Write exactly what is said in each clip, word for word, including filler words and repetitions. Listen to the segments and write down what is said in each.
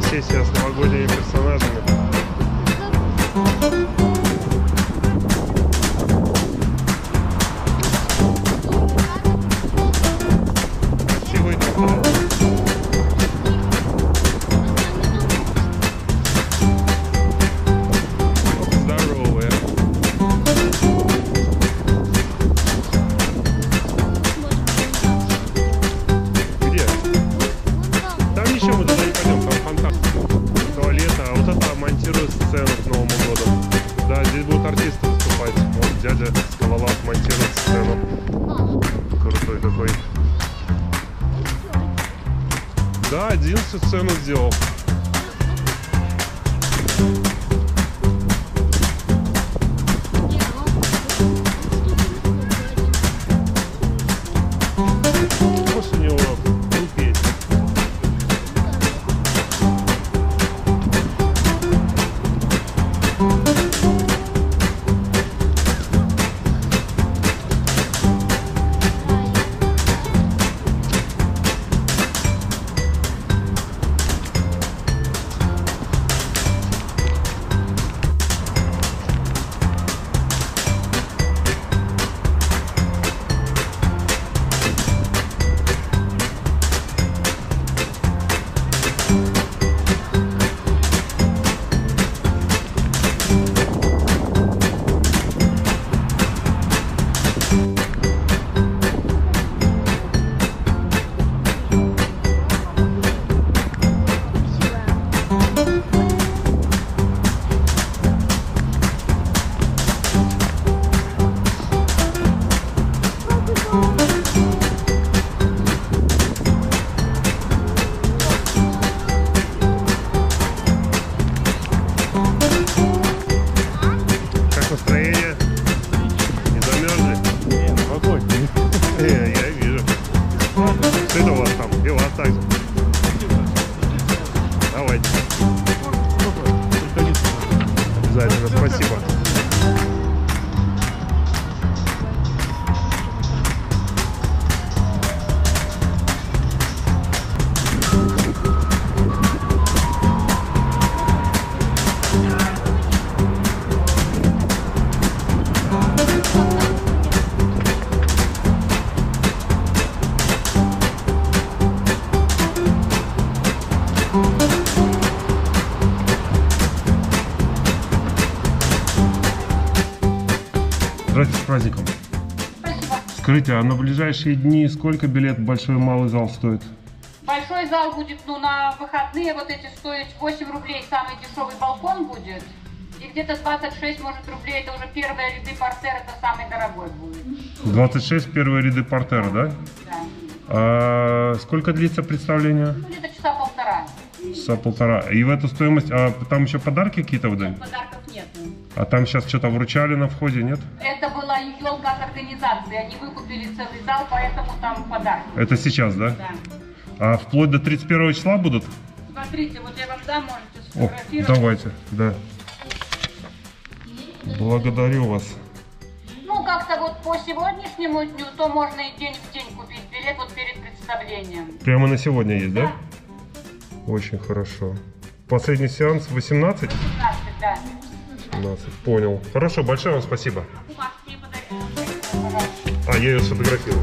фотосессия с новогодними персонажами. Да, один всю сцену сделал. Может, у него был песня. Здравствуйте, с праздником. Спасибо. Скажите, а на ближайшие дни сколько билет большой и малый зал стоит? Большой зал будет, ну, на выходные вот эти стоить восемь рублей, самый дешевый балкон будет. И где-то двадцать шесть, может, рублей, это уже первые ряды портера, это самый дорогой будет. двадцать шесть первые ряды портера, да? Да. А сколько длится представление? Ну, где-то часа полтора. Часа полтора. И в эту стоимость, а там еще подарки какие-то выдают? Подарков нет. А там сейчас что-то вручали на входе, нет? Это была елка от организации, они выкупили целый зал, поэтому там подарки. Это сейчас, да? Да. А вплоть до тридцать первого числа будут? Смотрите, вот я вам дам, можете сфотографировать. О, давайте, да. Благодарю вас. Ну, как-то вот по сегодняшнему дню, то можно и день в день купить билет вот перед представлением. Прямо на сегодня есть, да? Да. Очень хорошо. Последний сеанс восемнадцать? восемнадцать, да. Понял. Хорошо, большое вам спасибо. А, я ее сфотографировал.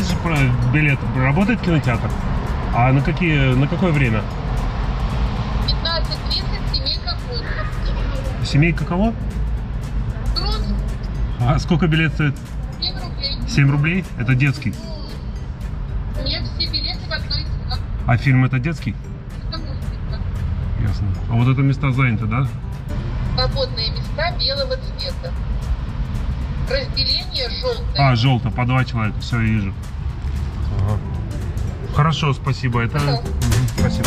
есть же билет. Работает кинотеатр? А на какие, на какое время? пятнадцать тридцать, семейка Крут. Семейка кого? Крут. А сколько билет стоит? семь рублей. семь рублей? Это детский? Нет, все билеты в одной цена. А фильм это детский? Это мультика. Ясно. А вот это места заняты, да? Свободные места белого цвета. Разделение желтое. А, желтое, по два человека, все, я вижу. Ага. Хорошо, спасибо. Это... Угу, спасибо.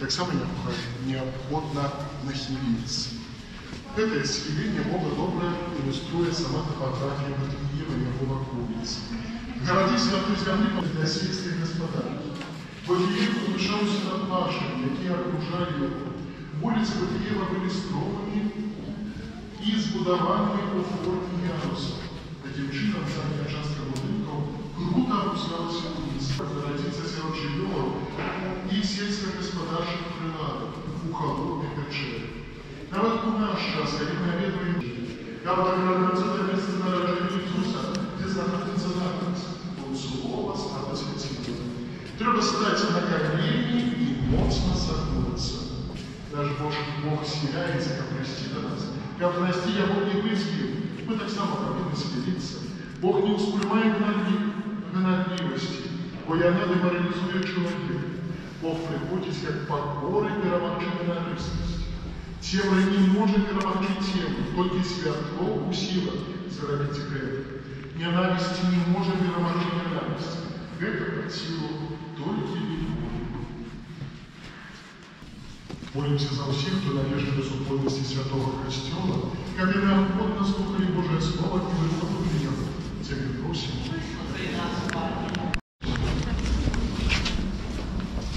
Так само необходно нахилиться. Это исхиление Бога добре иллюструє сама топография Батыева и его околицы. Городись на той земле, когда сельские господа. Батыев уменьшался над нашими, какие окружали его. Улицы Батыева были строены и сбудованные по форме яруса. Таким чином, здание часто будинков круто опускалось вниз. Родиться сел живёл и сельскохозяйственных приладов у холодных качелей. Народ у нас сейчас, а их наведываем жить. Как наградится на место народжения Иисуса, где находится надпись «Он слово стало светило». Треба стать на колени и мощно согнуться. Даже Божий Бог смиряется, как прости до нас. Как прости, я Бог не вызвил, мы так само повинны смириться. Бог не воспринимает гневливости, бо я не деморализую человека. Бог приходит, как покоры мировомчит на рысность. Тело не может мировомчить тело, только святло усило заробить грех. Ненависть не может мировомчить ненависть. Это под силу только любовь. Молимся за всех, кто надежда безусловности святого костела, как и нам угодно слухали Божие Слово и выходу меня. Тебя просим.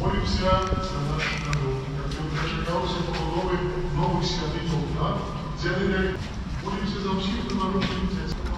Молимся за наш народ, который дожидался новых святых, где мы молимся за всех, кто нарушил Царство.